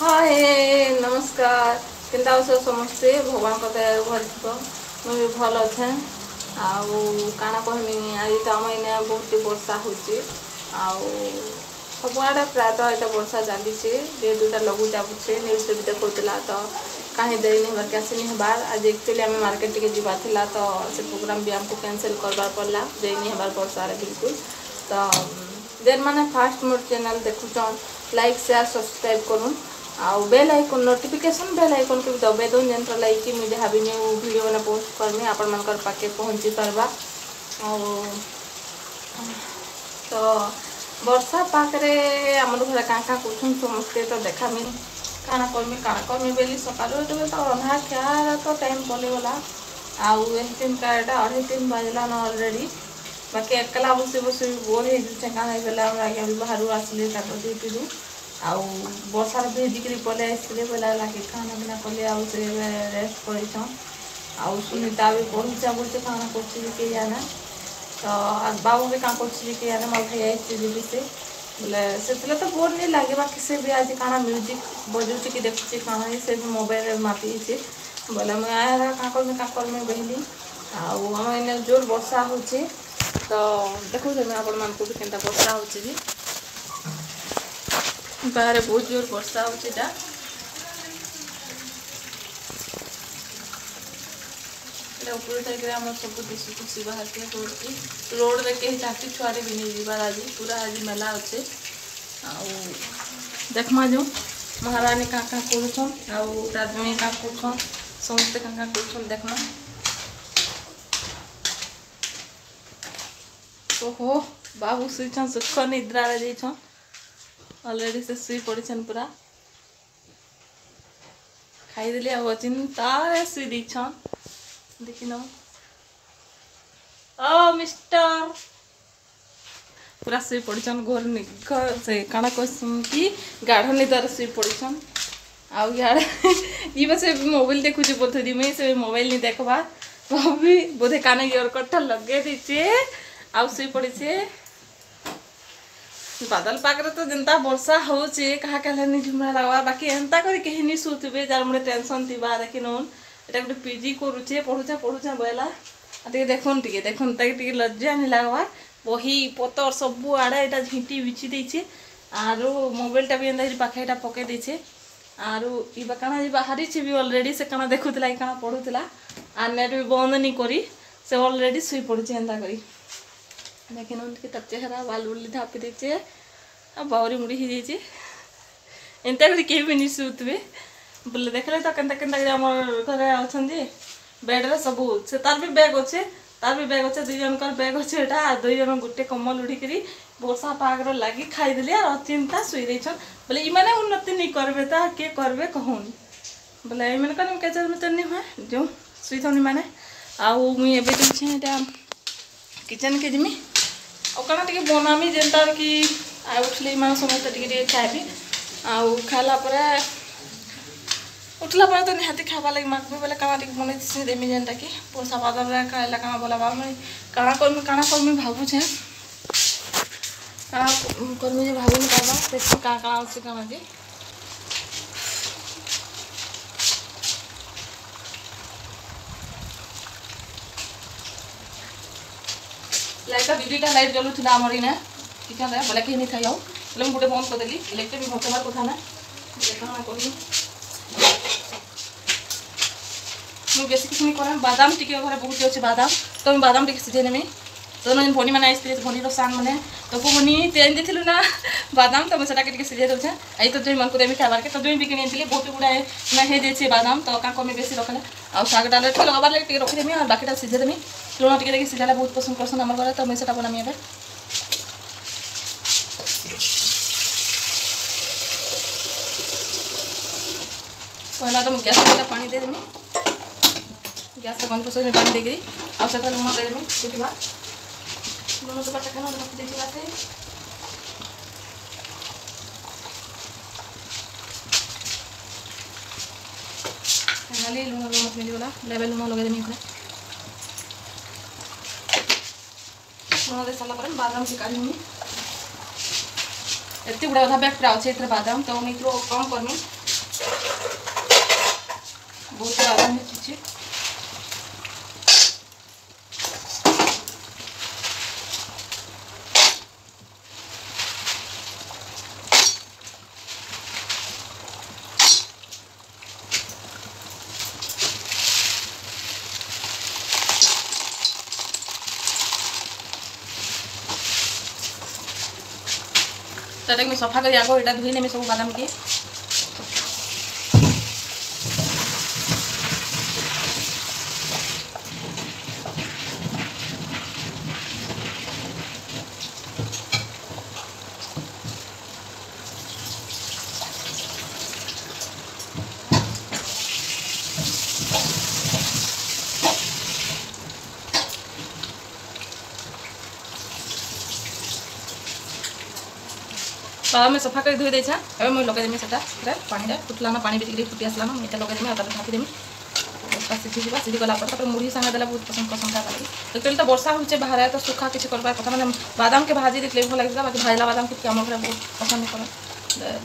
हाय नमस्कार केंता समस्ते भगवान दया भल मुझे भल अच्छे आना कहमी आज तो आम इना बहुत वर्षा होची आबुआड़े प्रायतः ये वर्षा चली दुटा लघुचाप से न्यूज भी देखा तो कहीं देरी नहीं बार कैसे नहीं बार आज एक्चुअली आम मार्केट टी जाता तो से प्रोग्राम भी आमको कैंसिल करवार पड़ा देरी नहीं बार वर्षा बिल्कुल तो जेन मैंने फास्ट मोर चैनल देखुन लाइक शेयर सब्सक्राइब करूँ आउ bell icon notification bell icon के दबाई दौन जेनता लगे कि मुझे जहाँ भी न्यू वीडियो मैंने पोस्ट करमी आपण मान पाखे पहुँची पार्बा तो वर्षा पाखे आम घर क्या क्या कौन समस्ते तो देखा मिली काना करमी बेली सकाल तो रंधा ख्या तो टाइम पलगला आउन का अढ़े तीन बाजलान अलरेडी बाकी एकला बस बस बोर होगा बाहर आसिले ड्यूटी रू आर्षार भेजिकी पलि आसले बोला कि खाना पीना कले रेस्ट करेसन सुनीता भी पढ़ुचा बोलते खाना कर जाना तो बाबू भी क्या करना मोर भाई आसबी से बोले से तो बोर नहीं लगे बाकी से भी आज क्या म्यूजिक बजाऊ कि देखुचे कहीं से भी मोबाइल मापी बोले मुझे क्या करमी बहली आने जोर वर्षा हो तो देखो आपण मान भी के वर्षा हो बाहर बहुत जोर वर्षा होता आम सब दिशुची बाहर के रोड की रोड रे कहीं झाटी छुआरे भी नहीं जीवार आज पूरा आज मेला अच्छे देखमा जो महारानी क्या क्या करुछन आदमी क्या करुछन समस्ते क्या क्या करुछन देखमा तो हो बाबू शुईन सुख निद्रा जाइन अलरेडी से शुई पड़छन पूरा खाईदे आचिंतारे शुई देन देख मिस्टर पूरा शुई पड़छन घर से काना कहसन कि गाढ़ निद्रार शुई पड़छन आड़े ये से मोबाइल देखुचे बोध मुई से मोबाइल नहीं देखवा भाभी बोधे कान इयरकटा लगे दीचे आउ से पड़ी से बादल पाकरे तो जनता वर्षा होचे कहा कहले झुमरा लगवा बाकी एंता करी कहीं नहीं सुतबे जार मोटे टेंशन थी देखी नौन एटा गोटे पीजी करुचे पढ़ुचा पढ़ुचा बोला देखन टे देखन टे लज्जा नहीं लगवा बही पतर सबू आड़े यहाँ झींटी बिछि देचे आरो मोबाइलटा भी एंता पाखे एटा पकई देचे आरो ई काना बाहरी छे भी अलरेडी से काना देखुला काना पढ़ुला आर नेट भी बंद नहीं करी से अलरेडी शुई पड़ुचे एंता करी लेकिन उनके तब चेहरा बाल बुल्ली धापी देचे आ बावरी मुड़ी ही जाइए एंता कर कहीं भी नहीं सुतबे बोले देखले तो के आम घर अच्छा बेड्रे सब से तार भी बैग अच्छे दुई जनकर बैग अच्छे दुई जन गोटे कमल उड़िक वर्षा पागर लगी खाईदे और अचिंता शुई देन बोले इन्हें उन्नति नहीं करबे तो किए करबे कहन बोले ये कहते नहीं हुए जो शुईन मैंने आउ मुझे देखा किचन के जिमी और कहना टे बनामी जेनता कि आई उठली मैं समस्त खाबी आउ खाला उठला पर तो निहाती खावा लगे माखबी बोले कहना टे बन देमी जेनता कि पोसा बादल खाला कहना बोला बाबा काना करमी भावुचे क्या करमी जे भावुन बाबा देखो क्या क्या अच्छे कहना जी लाइट दुईटा लाइट जलुला आम इना किचन बोले कहीं नहीं खाई आउ बोले मुझे गोटे बंद करदेली इलेक्ट्रिक भी भटवार कथा ना क्या करी मुझे बेस किसी नहीं कह बादाम टी घर बहुत अच्छे बादाम तो मुझे बादाम टी सीझे नेमी तो भनी मैंने आसते भनीर सान मैंने तो भनी तेन देलु ना बादाम तो मुझे सीझे दूचे आई तो जमी मन को देवी खाबार के तो जमी भी किनी बहुत गुड़ाए मैं देचे बादाम तो क्या कमी बेस रखना आउ शाग डाले लगाबार लगे रखीदेमी और बाकी सीझे देमी लुण टी देखिए सीझाला बहुत पसंद करसन आम घर तो मुझे बनामी एवं पहला तो गैस पा देदेमी गैस बंद कर पा देगी आउ से लुण देदेमी सुखा लुण तो खाना रखी से लुण मिलगला लेवल लुण लगेदेमी दे सारा पर बादाम काढ़ी एत गुड़ा बैग पूरा अच्छे बादाम तो कम करमी बहुत ज़्यादा नहीं कीजिए। तड़क में सफा कर जाओ एटा धोई में सब बादाम के बादाम में सफा कर धोई देछा एबे मु लगे देमी सेटा पूरा पानी रे फुटलाना पानी बिचली फुटी आसलाना मु एटा लगे देमी आ ताले ढापी देमी उसका सिझी जीवा सिझी गला पर मुड़ी संग देला बहुत पसंद पसंद का लागि तो तेल तो वर्षा होचे बाहर है तो सुखा किछ करबा कथा माने बादाम के भाजी देले भल लागिला बाकी भाजला बादाम के काम करे बहुत पसंद करे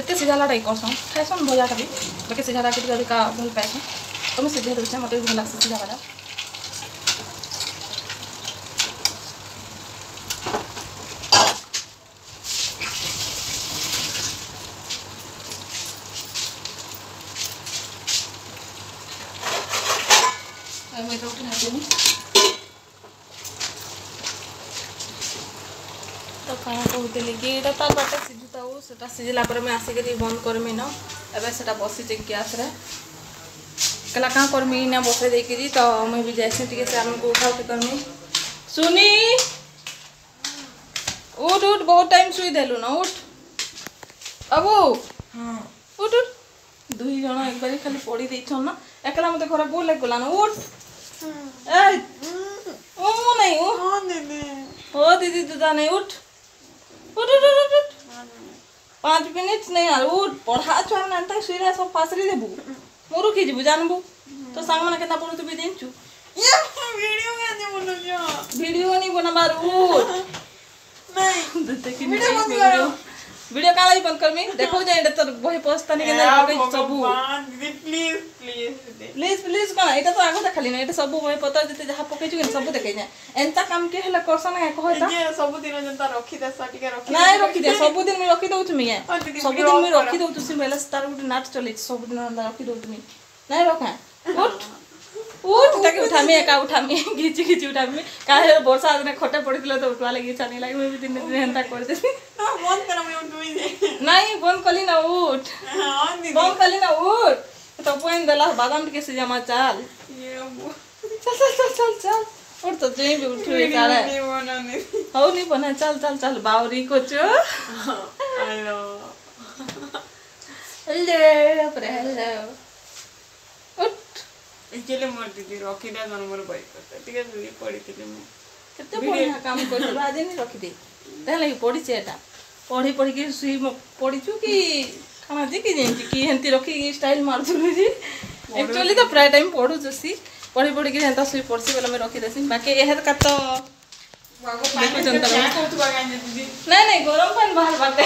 जते सिझाला टाइ करसन खाइसन भजा करी बाकी सिझाला के कभी का भल पाइसन तो मु सिझे देछा मते भल लागसे सिझा बादाम तो खाना कहते कि तार बाटे सीझुताओ से सीझला आसिक बंद करमी ना एटा बसीचे गैस कहला क्या करमी ना बसई देकि तो मुझे जैसे टी से आम को उठा उठी करमी सुनी उठ उठ बहुत टाइम सुई देलु ना उठ बाबू हाँ उठ उठ दुई जन एक बार खाली पड़ी देछन ना एकला मते घर बोल लागला ना उठ ए ओ नहीं ओ हां दीदी हो दीदी तू जा नहीं उठ उठ उठ उठ 5 मिनट नहीं आ उठ पढ़ा छन ना त सुईरा सब फासरी देबू मोरू की जीव जानबू तो संग माने केना पढू तू भी देनचू ये वीडियो में बोलू जो वीडियो नहीं बना मार उठ नहीं दते कि वीडियो वीडियो कालाई बंद करमी देखो जे तो बही पोस्ता नहीं केना सब प्लीज प्लीज प्लीज प्लीज का एटा तो आगो खाली ना एटा सब मैं पता जते जहा पके छु सब देखे ना एंता काम के हला करसा ना कहता ये सब दिन जनता रखी देसा टिके रखी ना रखी दे सब दिन मैं रखी दउ तुमी है सब दिन मैं रखी दउ तुसी पहला स्टार गुड नाच चले सब दिन अंदर रखी दउ तुमी ना रखा उठ उठ ताके उठामे एका उठामे घिची घिची उठामे काहे वर्षा ने खटे पड़ितले तो उठवा लगी छानी लागे मैं भी दिन दिन एंता कर देसी बंद करा मैं उठुई नहीं बंद कली ना उठ हां बंद कली ना उठ तो पॉइंट दला बादाम के से जमा चाल ये चल चल चल चल चल और तो जे भी उठवे का है हो नहीं बना चल चल चल बावरी को चो हेलो हेलो पर हेलो उठ इकेले मोर दीदी रखी दे नंबर बाई करता ठीक है दीदी पड़ी थी मैं कितना बढ़िया काम कर आज नहीं रखी दे तले पड़ी सेटा पढ़ी पढ़ी के सुई पड़ी छु की खाना देखि जेंती की हेंती रखी स्टाइल मार दुनु जी एक्चुअली तो प्राय टाइम पढू जसी पढी पढी के हेंता सुई पड़सी वाला मैं रखी देसी बाकी एहर का तो वागो पानी जनता नहीं नहीं गरम पानी बाहर बाटे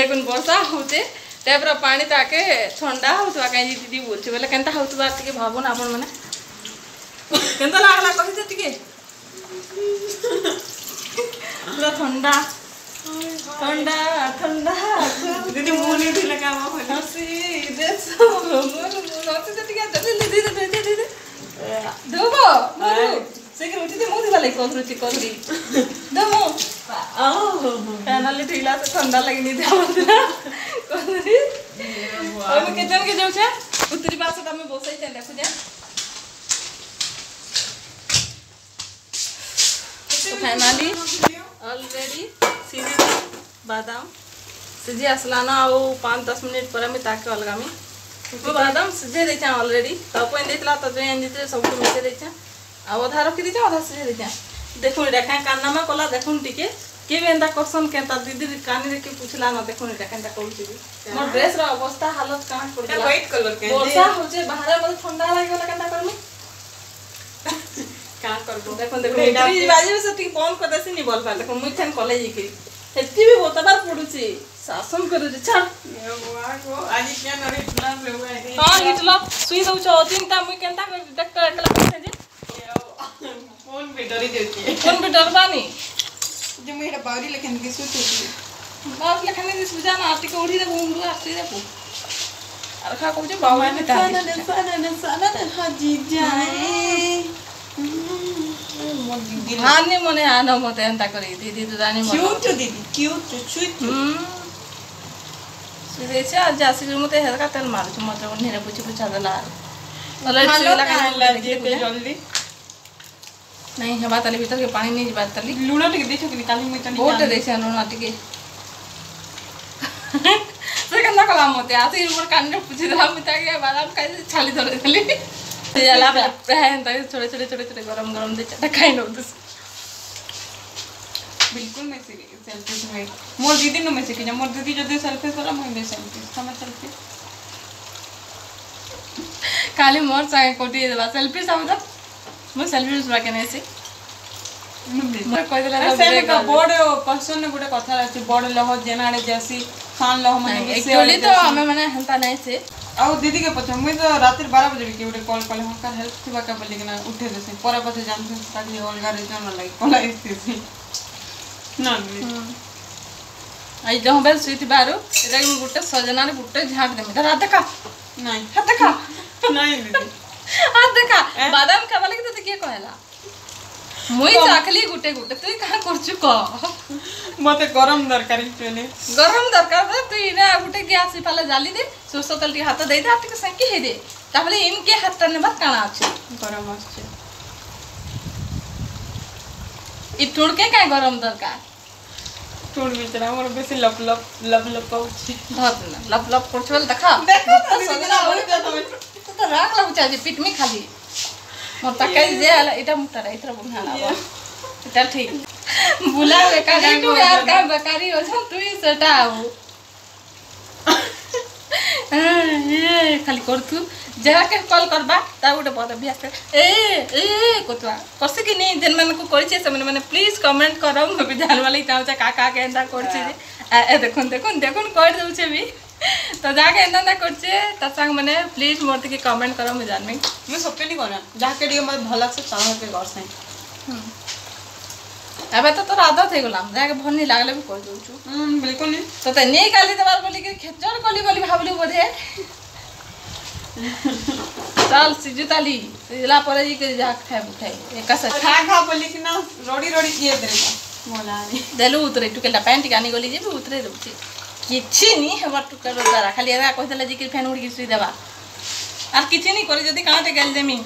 देखन वर्षा होते तेबरा पानी ताके ठंडा होतवा काई दीदी बोलछ बोले केनता होतवा टिके भाबो ना अपन माने केनता लागला कहि दे टिके पूरा ठंडा ठंडा ठंडा दीदी मुनी भी लगावा होला सी देस मोर नोति त टिका दे दे दे दे दे दोबो मोरू सेके उठी दे मोदी वाला कोकरुची कोकरी दोमो आ पैनल ढीला से ठंडा लगनी दे कोकरी अब किचन के जाऊ छ उतरी पास त हम बसई छ देखु जे तो फाइनली ऑलरेडी सीजी बादाम सीजी असलाना आओ 5-10 मिनट पर में ताके अलगा में तो बादाम सीजे देछा ऑलरेडी तो अपन देतला तो जे एंदिते सब के मिसे देछा आ आधा रखी देछा आधा सीजे देछा देखो रे का कानामा कोला देखो टिके के बेंदा क्वेश्चन केता दीदी कानी रे के पूछला न देखो रे का कहू छी मोर ड्रेस रो अवस्था हालत काना कर दिया व्हाइट कलर के वर्षा हो जे बाहर में ठंडा लागे वाला केता करमी का करबो देखो देखो जी बाजी से ठीक बंद कर देसी नि बोल पा देखो मुई थान कॉलेज के हेती भी बहुत बार पडुची शासन करू जे छाड़ ये वागो आज क्या नरे प्लान हां हिटला सुई दउ छ अतिन ता मु केनता डॉक्टर एकला से जे फोन पे डरी देती है फोन पे डरबानी जे मेरा बारी लेखन के सुई देती बात लेखन के सुजा ना आते के उड़ी दे घुमरू आते दे अरे का को जे बावा ने ता साना ने हाजी जाए हां ने मने हां न मते एंता करी दीदी तो जाने मत क्यूट दीदी क्यूट चुचू सुदेश आज जासी के मते हल्का तेल मार जो मतलब नेरे पूछी पूछा दला अलग चला कर ले जल्दी नहीं हवा तले भीतर के पानी नहीं बात तली लूणा लेके देखो कि निकाली में तनी बहुत दे से लूणा टिके तो कंदा कला मते आते ऊपर कान पूछी दला मिटा के बादाम खाई छाली धरे देली ते जला पहन त छोटे छोटे छोटे छोटे गरम गरम दे चटा खाई नो दस बिल्कुल मैं सेल्फिश में मोर दीदी नो में से कि मोर दीदी जदे सेल्फिश वाला मैं सेल्फिश समझ चलती काले मोर संग कोटी देला सेल्फिश समझ मैं सेल्फिश बा के नहीं से मैं कोइ देला सेल्फिश का बड पर्सन ने गुटे कथा आछी बड लह जेनाडे जैसी खान लह माने एक्चुअली तो हमें माने हंता नहीं से आ दीदी के पछ मैं तो रात 12 बजे के गुटे कॉल कले हका हेल्प थी बाका बोले ना उठे दे से परा पछ जान से ताकि अलगा रीजन न लाइक कोला स्थिति आई जो बेल सुति बारो एटा के गुटे सजना ने गुटे झाट देमे त रात का नहीं हाथ का नहीं दीदी हाथ का बादाम खावा लगे त के कहला मुई चाखली गुटे गुटे तू का करछु को मते गरम दरकारी चले गरम दरकार तू इना गुटे गैस पाला जाली दे सोसो तलटी हाथ दे हाथ के संकी हे दे ताबले इनके हाथ ने बात काना छ गरम आछ इ टोड़ के काय गरम दरकार टोड़ बिचरा मोर बेसी लप लप लप लप पहुची धतना लप लप करछल देखा देखो तो सजना बोल दे तो राख ला बुचा जे पीठ में खाली मोर तकाई जे आला एटा मुटा रे इतरा बुंगाला एटा ठीक बुला वे का तू यार का बेकारी हो छ तू सेटा आओ ए खाली करथु जरा के कॉल करबा ता गुटे बड बिया ए ए कोतवा करसे कि नहीं जन मन को करिसे से मन प्लीज कमेंट करो म भी जान वाली ताऊ चा काका के एंदा करछे ए देखन देखन देखन कर दउ छे भी तो जाके एंदा करछे त संग मने प्लीज मोर के कमेंट करो म जान में मैं सबके नहीं करना जाके दियो मत भला से चाहे के कर से अबे तो राधा थे गुलाम जाके भन नहीं लागले भी कर दउ छु बिल्कुल नहीं तो नहीं काली दबार बोली के खेचर कोली बोली भाबलु बधे चल सिजुताली सिजला परे जी के जा खाए उठाई एका से खा खा बोली कि ना रोडी रोडी ये देला मोलानी देलु उतरे टुकेला पैंट गानी गोली जे उतरे रुची किछि नी हमर टुकेला जरा खाली एरा कह देला जी के फैन उड़ के सुई देबा आ किछि नी करे जदी काटे गेल देमी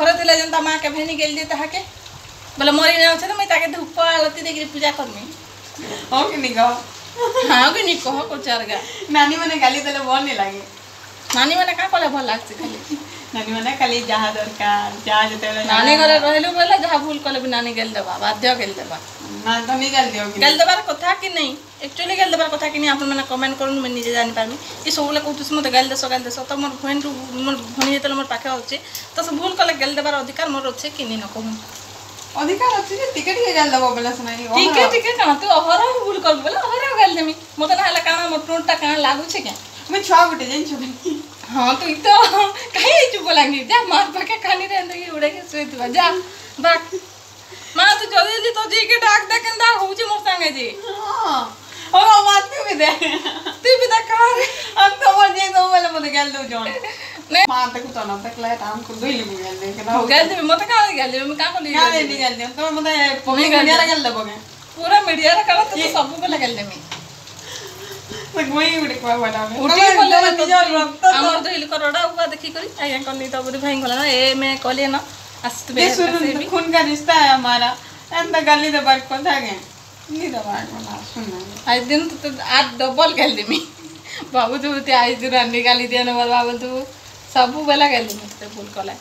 घर देला जनता मां के भेनी गेल दे ताके बोला मोरी ना छ त मैं ताके धूप आलती देखि पूजा करमी हो कि नी कहो हां कि नी कहो को चरगा नानी मने गाली देले बोल नहीं लागे नानी माने का कोला भल लागछ खाली नानी माने खाली जहा दरकार जा जते नानी घरे रहलु बोला जहा भूल कोले भी नानी गेल देबा बाध्य गेल देबा ना त नहीं गेल दियो गेल देबार कथा कि नहीं एक्चुअली गेल देबार कथा कि नहीं आपन माने कमेंट करनु मैं निजे जानि पारमी ई सबले कहतुस मते गेल देसो त मोर फ्रेंड मोर भनी जतले मोर पाखे होछे त सब भूल कोले गेल देबार अधिकार मोर होछे कि नहीं न कहू अधिकार होछे जे टिकट के गेल देबो बोला सुनाई टिकट टिकट का तो अहरा भूल कर बोला अहरा गेल देमी मते ना हला का मोर टोंटा का लागु छे के मैं छुआ बटे जन छुबी हां तो ई तो काहे चुप लागी जा मार पके खानी रे अंदर के उड़े के सुई दवा जा बाक मां तो जल्दी जल्दी तो जी के डाक दे केंदा हो जे मोर संगे जी हां और आवाज भी दे तू भी देखा हम तो बोल जे तो वाला मत गेल दो जोन मां तक तो ना तक ले काम को दई ले गेल दे केना हो गेल दे मत का गेल दे मैं का को ले गेल दे तो मत मीडिया गेल लगोगे पूरा मीडिया रे करा तो सब पे गेल दे मैं तो गोई उड़े को बना में उड़े को ले निज रक्त हमर तो हिल करोड़ा उका देखि करी आया को नीता बुरी भाई गला ना ए मैं कहले ना अस तो बे खून का रिश्ता है हमारा एंदा गाली दे बार को थागे नी दवा ना सुनना आज दिन तो आज डबल खेल देमी बाबू तू ते आज दिन अन्नी गाली दे न बाबू तू सब बेला खेल देमी तो भूल कोला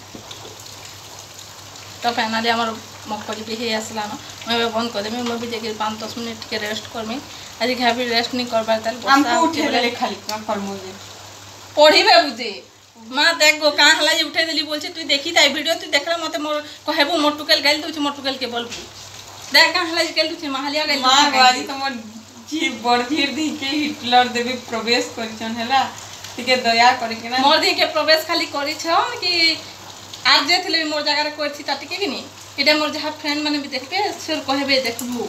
तो फाइनली हमर मखपली भी हे आसला ना मैं बंद कर देमी मैं भी जेके 5-10 मिनट के रेस्ट करमी आज घाबी रेस्ट नहीं कर पाता हमको उठे ले खाली का फॉर्मूले पढ़ीबे बुझे मां देखो का हला जे उठे देली बोलछे तू देखि ताई वीडियो तू देखला मते मोर कहबो मोर टुकेल गेल दउ छी मोर टुकेल के बोलबो देख का हला जे गेल दउ छी माहलिया गेल मां गाड़ी तो मोर जी बड़ धीर दी के हिटलर देवी प्रवेश करछन हला टिके दया करिके ना मोर दिके प्रवेश खाली करिछो कि आज जे थिले मोर जगह रे कोइछि ता टिके किनी एटा मोर जहा फ्रेंड माने भी देखबे सेर कहबे देखबू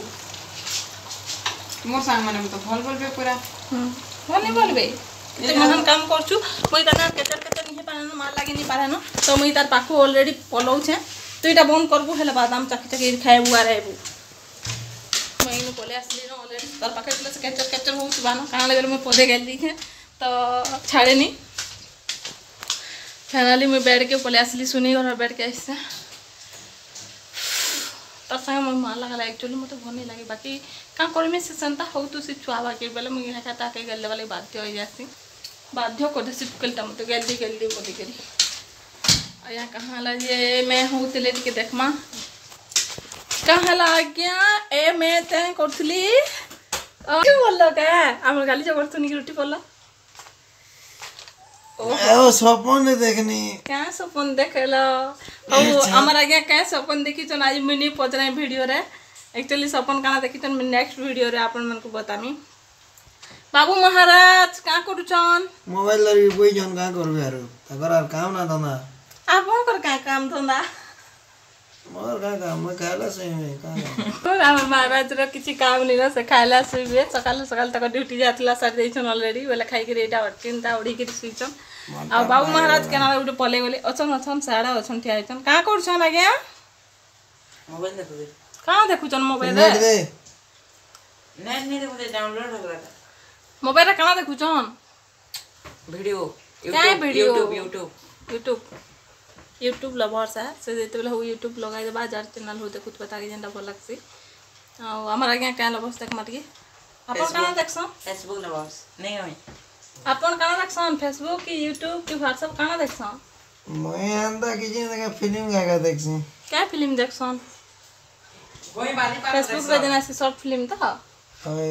मोर संग माने तो भल बोलबे पूरा भले बोलबे एते महान काम करछु मोई ताना केचर केचर नि पारानो मार लागि नि पारानो तो मोई तार पाखो ऑलरेडी पलौ छे तो एटा बंद करबू हेला बादाम चाकी चाकी खाएबू आ रहबू मोई नु बोले असली न ऑलरेडी तार पाखे से केचर केचर होउ बानो कान लेबे मोई पदे गेली छे तो छाड़े नी फाइनली मैं बैठ के पले असली सुनी घर बैठ के आइसा तो संग मोर मार लागला एक्चुअली मते भन नहीं लागे बाकी का करमे से संता हो तो से छुआ बाकी वाला मैं इहा ता के गल्ले वाली बाध्य हो जासी बाध्य को देसी कलटा मते गल्दी गल्दी को देकरी आया कहां ला ये मैं होतले के देखमा कहां ला गया ए मैं तै करथली क्यों बोलला का हमर गाली जो करथनी की रोटी बोलला ओ सपन देखनी क्या सपन देखला ओ हमर आगे क्या सपन देखि तो आज मिनी पदरा वीडियो रे एक्चुअली सपन काना देखि तो नेक्स्ट वीडियो रे आपन मन को बतामी बाबू महाराज का करूछन मोबाइल रे बोई जन का करबे आरो तकर आर काम ना धंधा आपन कर का काम धंधा मोर का काम खाला से नहीं का तो हमर महाराज रे किछि काम नहीं ना से खाला से बे सकाल सकाल तक ड्यूटी जातला सर देछन ऑलरेडी वाला खाइ के एटा अटकिनता ओडी के सुइछन आ बाबू महाराज केना उठे पले गेले अचन अचन साडा अचन ठिया आइछन का करूछन आगे मोबाइल देखबे कहां देखुछन मोबाइल रे नहीं देखबे डाउनलोड होला मोबाइल रे कहां देखुछन वीडियो YouTube लवर सा से जेते बेला हो YouTube लगाई देबा जार चैनल हो देखत बता के जेंडा भल लागसी आ हमर आगे का लवर्स तक मत के अपन का देखसन Facebook लवर्स नहीं होई अपन का देखसन Facebook की YouTube की WhatsApp का देखसन मैं आंदा की जेंडा फिल्म गागा देखसी क्या फिल्म देखसन कोई बारी पर फेसबुक पे देना से शॉर्ट फिल्म तो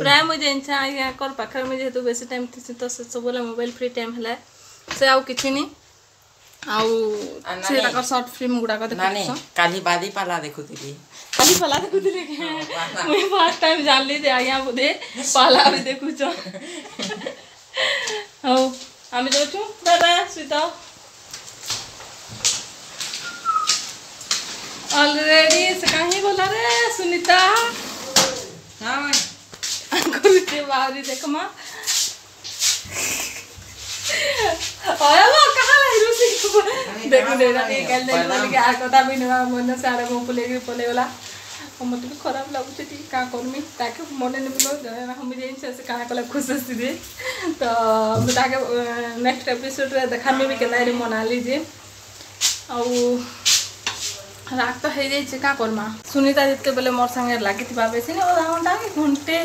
प्राय मुझे इच्छा आया कर पाखर में जेतु बेसी टाइम थी तो से बोला मोबाइल फ्री टाइम हला से आउ किछि नहीं आउ से तकर शॉर्ट फिल्म गुडा का देखछ काली बादी पाला देखुतिली मैं फर्स्ट टाइम जान ली जे आया बोदे पाला भी देखुछ हो हम जाउछु दादा सुतो ऑलरेडी से काहे बोला रे सुनीता हां अंकुरते बावरी देखमा ओए वो कहां है रुसी देखो देना ये कल देना के आ कोता भी न मन सारे को बोले वाला हम तो खराब लागु छे ठीक का करमी ताके मन ने बोलो हम जे से काहे कोला खुश हसी दे तो ताके नेक्स्ट एपिसोड रे देखा में भी केना रे मना लीजिए और राग तो है जे का करमा सुनीता जितके बेले मोर संगे लागी थी बाबे से ओदा घंटा के घंटे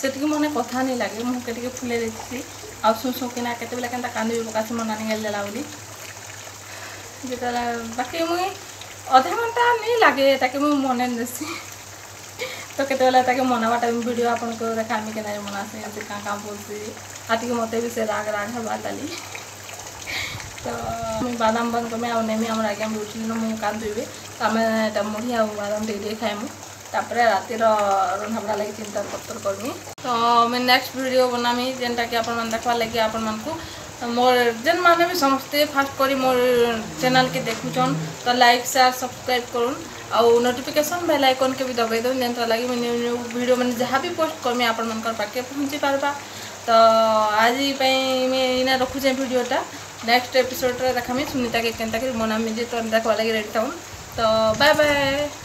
सेटकी मने कथा नै लागे मु केटिके फुले देछि आ सोसो केना केते बेले केनता कांदे बकास मना नै गेल लाउली जेटा बाकी मु आधा घंटा नै लागे ताके मु मने नसी तो केते बेले ताके मनावाटा वीडियो आपन को देखामी केना मनासे जे का काम बोलसी आती के मते भी से राग राग बाताली तो मैं बादाम बन को मैं आउ नेमी हमरा के हम उठिन मु कान देबे त हम त मुढ़ी आ बादाम दे दे खाइमु तापरे राती रो हमरा लागि चिंता पत्तर करमी तो मैं नेक्स्ट वीडियो बनामी जेंटा के अपन मन देखवा लागि अपन मन को मोर जन माने भी समस्ते फास्ट करी मोर चैनल के देखु छन तो लाइक शेयर सब्सक्राइब करून और नोटिफिकेशन बेल आइकन के भी दबाई दो जेंटा लागि मैं न्यू न्यू वीडियो माने जहां भी पोस्ट करमी अपन मन कर पाके पहुंची पारबा तो आज ही पे मैं इना रखु जे वीडियोटा नेक्स्ट एपिसोड रे देखा सुनीता के केनता के मना में जे तो देखवा लागि रेडी टाउन तो बाय बाय।